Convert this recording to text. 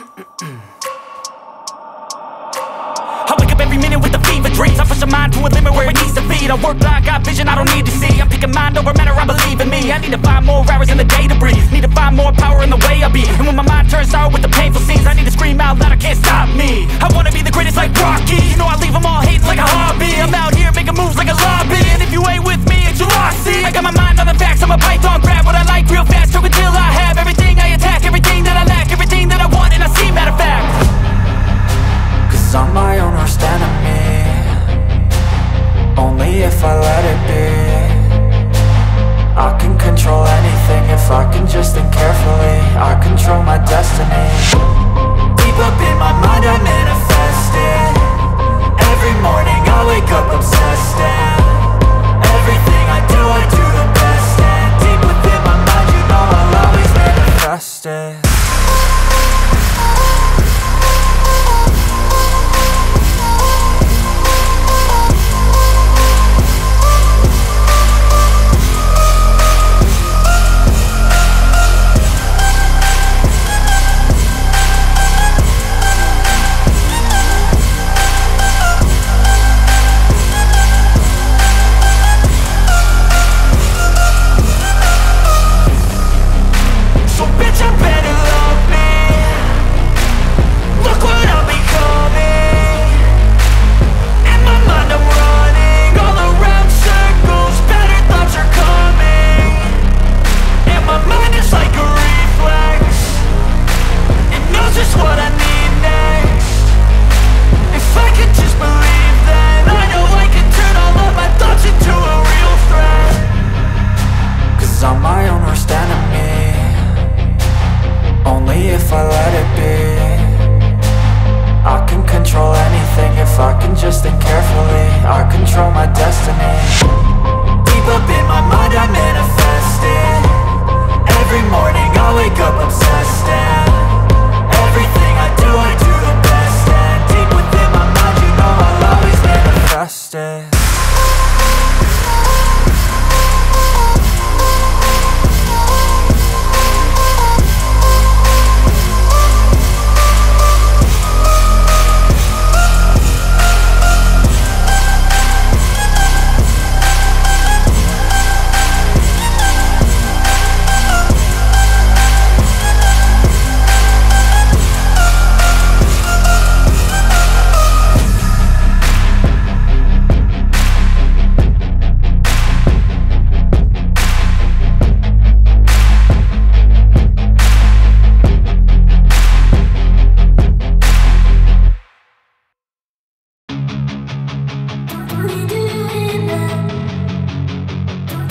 I wake up every minute with a fever dreams. I push my mind to a limit where it needs to feed. I work like I got vision I don't need to see. I'm picking mind over matter, I believe in me. I need to find more hours in the day to breathe. Need to find more power in the way I be. And when my mind turns out with the painful scenes, I need to scream out loud, I can't stop me. I wanna be the greatest like Rocky. You know I leave them all hating like a hobby. I'm out here making moves like a lobby. And if you ain't with me, it's your loss, see. I got my mind on the facts, I'm a python, grab what I like real fast. Took until I have everything I attack, everything that I lack, everything that I want, and I see matter of fact. Cause I'm my own worst enemy. Only if I let it be. I can control anything if I can just think carefully. I control my destiny. Deep up in my mind I manifest it. Every morning I wake up obsessed and everything I do the best. And deep within my mind you know I'll always manifest it.